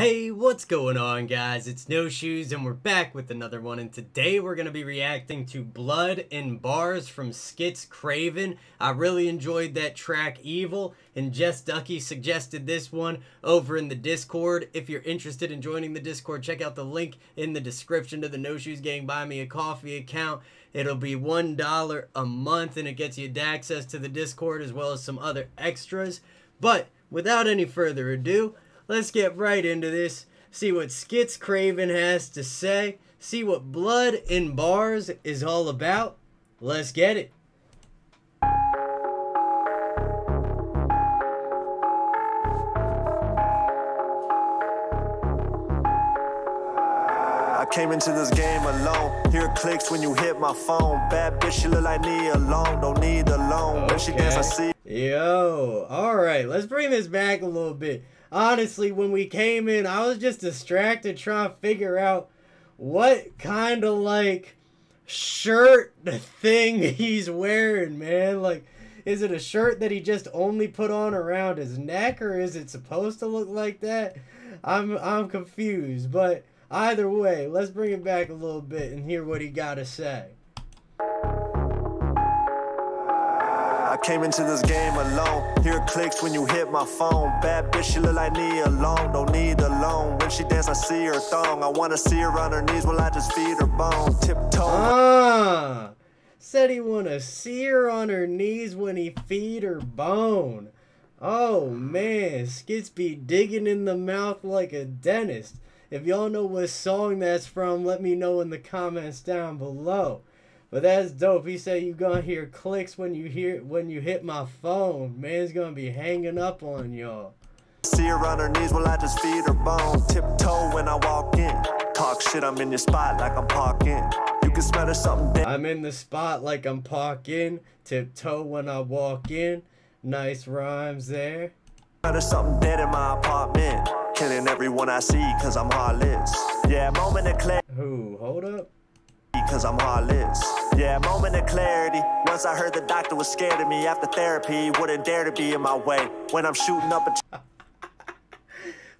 Hey, what's going on, guys? It's No Shoes, and we're back with another one, and today we're going to be reacting to Blood n Bars from sKitz Kraven. I really enjoyed that track, Evil, and Just Ducky suggested this one over in the Discord. If you're interested in joining the Discord, check out the link in the description to the No Shoes Gang Buy Me a Coffee account. It'll be $1 a month, and it gets you access to the Discord as well as some other extras. But without any further ado, let's get right into this, see what sKitz Kraven has to say, see what Blood n Bars is all about. Let's get it. I came into this game alone. Hear clicks when you hit my phone. Bad bitch, she look like Nia Long. Don't need a loan. When she dance, I see. Yo, alright, let's bring this back a little bit. Honestly, when we came in, I was just distracted trying to figure out what kind of, like, shirt thing he's wearing, man. Like, is it a shirt that he just only put on around his neck, or is it supposed to look like that? I'm confused, but either way, let's bring it back a little bit and hear what he got to say. I came into this game alone. Hear clicks when you hit my phone. Bad bitch, she look like Nia Long. Don't need a loan. When she dance, I see her thong. I want to see her on her knees while I just feed her bone. Tiptoe. Said he want to see her on her knees when he feed her bone. Oh, man. Skits be digging in the mouth like a dentist. If y'all know what song that's from, let me know in the comments down below. But that's dope. He said you gonna hear clicks when you hit my phone. Man's gonna be hanging up on y'all. See her on her knees while I just feed her bone. Tiptoe when I walk in. Talk shit, I'm in your spot like I'm parking. You can smell her something. I'm in the spot like I'm parking. Tiptoe when I walk in. Nice rhymes there. There's something dead in my apartment. Killing everyone I see, cause I'm heartless. Yeah, moment of clarity. Ooh, hold up. Cause I'm heartless. Yeah, moment of clarity. Once I heard the doctor was scared of me after therapy, wouldn't dare to be in my way when I'm shooting up a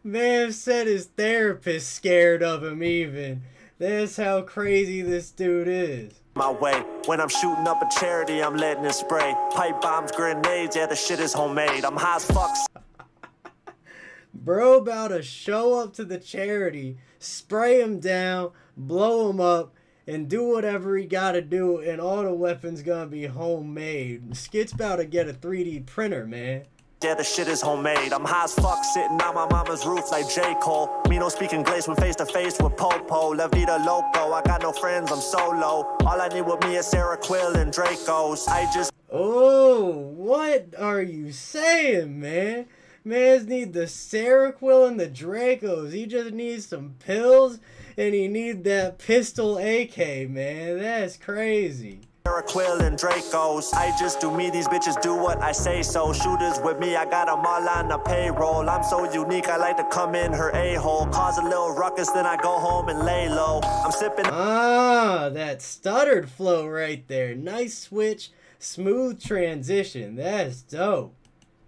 man said his therapist scared of him even. That's how crazy this dude is. My way. When I'm shooting up a charity, I'm letting it spray. Pipe bombs, grenades, yeah, the shit is homemade. I'm high as fuck. Bro about to show up to the charity, spray him down, blow him up, and do whatever he gotta do, and all the weapons gonna be homemade. Skit's about to get a 3D printer, man. Yeah, the shit is homemade. I'm high as fuck sitting on my mama's roof like J. Cole. Me no speaking English when face to face with Popo. La Vida Loco, I got no friends, I'm solo. All I need with me is Seroquel and Dracos. I just... Oh, what are you saying, man? Mans need the Seroquel and the Dracos. He just needs some pills, and he need that pistol AK, man. That's crazy. Seroquel and Dracos. I just do me. These bitches do what I say so. Shooters with me. I got them all on the payroll. I'm so unique. I like to come in her a-hole. Cause a little ruckus, then I go home and lay low. I'm sipping... Ah, that stuttered flow right there. Nice switch. Smooth transition. That's dope.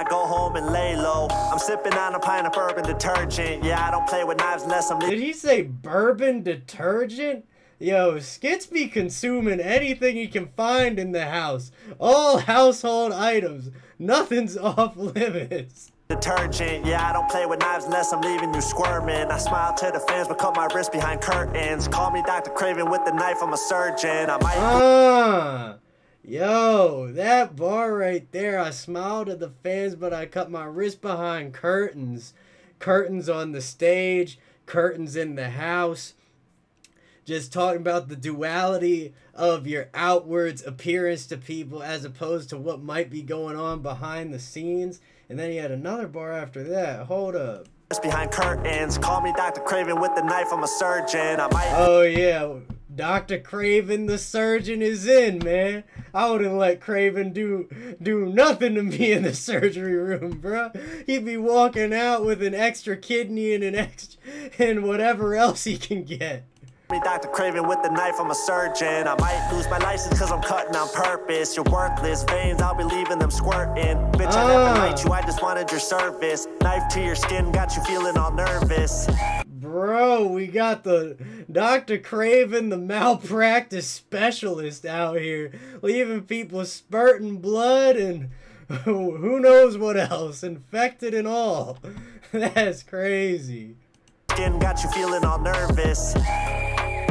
I go home and lay low. I'm sipping on a pint of bourbon detergent. Yeah, I don't play with knives unless I'm... Did he say bourbon detergent? Yo, Skitz be consuming anything he can find in the house. All household items. Nothing's off limits. Detergent, yeah, I don't play with knives unless I'm leaving you squirming. I smile to the fans but cut my wrist behind curtains. Call me Dr. Kraven with the knife, I'm a surgeon. I might... Yo, that bar right there, I smiled at the fans, but I cut my wrist behind curtains. Curtains on the stage, curtains in the house. Just talking about the duality of your outwards appearance to people as opposed to what might be going on behind the scenes. And then he had another bar after that. Hold up. Behind curtains, call me Dr. Kraven with the knife, I'm a surgeon. I might... Oh, yeah. Dr. Kraven the surgeon is in, man. I wouldn't let Kraven do nothing to me in the surgery room, bro. He'd be walking out with an extra kidney and whatever else he can get. me Dr. Kraven with the knife, I'm a surgeon. I might lose my license cause I'm cutting on purpose. Your worthless veins, I'll be leaving them squirting. Bitch, I never liked you, I just wanted your service. Knife to your skin, got you feeling all nervous. Bro, we got the Dr. Kraven, the malpractice specialist out here, leaving people spurting blood and who knows what else, infected and all. That's crazy. Skin got you feeling all nervous.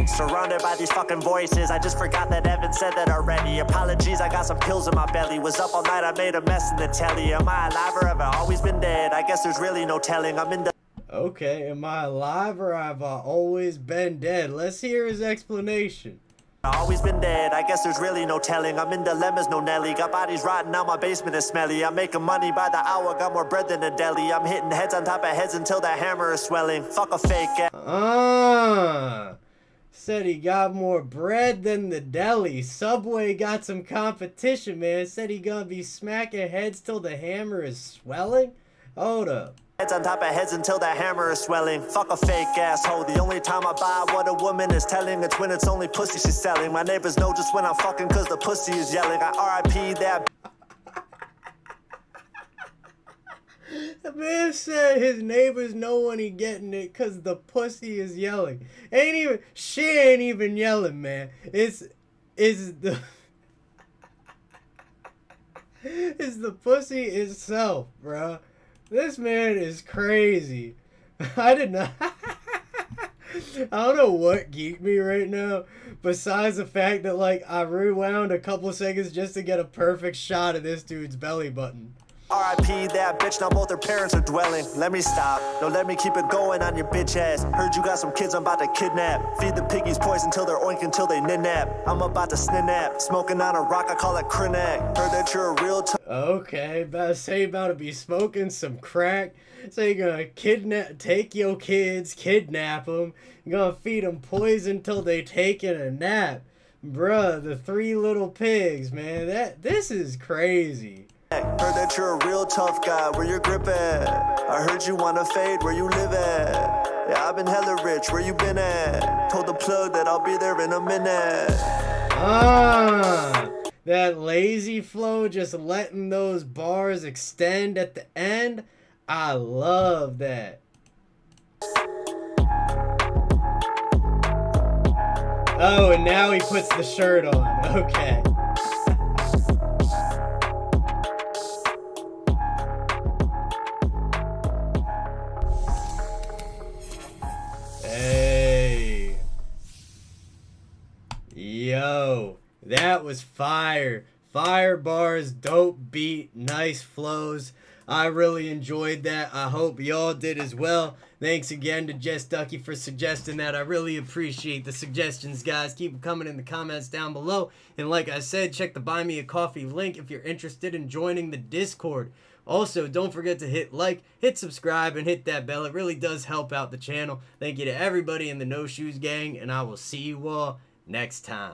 Surrounded by these fucking voices. I just forgot that Evan said that already. Apologies, I got some pills in my belly. Was up all night, I made a mess in the telly. Am I alive or have I always been dead? I guess there's really no telling. I'm in the... Okay, am I alive or have I always been dead? Let's hear his explanation. I've always been dead, I guess there's really no telling. I'm in dilemmas, no Nelly. Got bodies rotten, now my basement is smelly. I'm making money by the hour, got more bread than a deli. I'm hitting heads on top of heads until that hammer is swelling. Fuck a fake ass. Said he got more bread than the deli. Subway got some competition, man. Said he gonna be smacking heads till the hammer is swelling? Hold up. Heads on top of heads until that hammer is swelling. Fuck a fake asshole. The only time I buy what a woman is telling, it's when it's only pussy she's selling. My neighbors know just when I'm fucking cause the pussy is yelling. I RIP that. The man said his neighbors know when he getting it cause the pussy is yelling. Ain't even, she ain't even yelling, man. It's the pussy itself, bro. This man is crazy. I did not... I don't know what geeked me right now, besides the fact that, like, I rewound a couple seconds just to get a perfect shot of this dude's belly button. R.I.P. that bitch, now both her parents are dwelling. Let me stop, no, let me keep it going on your bitch ass. Heard you got some kids I'm about to kidnap. Feed the piggies poison till they're oink until they ninnap. I'm about to sninnap, smoking on a rock, I call it crinnack. Heard that you're a real okay, about to be smoking some crack. So you're gonna kidnap, take your kids, kidnap them. You're gonna feed them poison till they take in a nap. Bruh, the three little pigs, man, this is crazy. Heard that you're a real tough guy, where you grip at? I heard you wanna fade, where you live at? Yeah, I've been hella rich, where you been at? Told the plug that I'll be there in a minute. That lazy flow, just letting those bars extend at the end. I love that. Oh, and now he puts the shirt on. Okay. Yo, that was fire. Fire bars, dope beat, nice flows. I really enjoyed that. I hope y'all did as well. Thanks again to Just Ducky for suggesting that. I really appreciate the suggestions, guys. Keep them coming in the comments down below. And like I said, check the Buy Me a Coffee link if you're interested in joining the Discord. Also, don't forget to hit like, hit subscribe, and hit that bell. It really does help out the channel. Thank you to everybody in the No Shoes Gang, and I will see you all next time.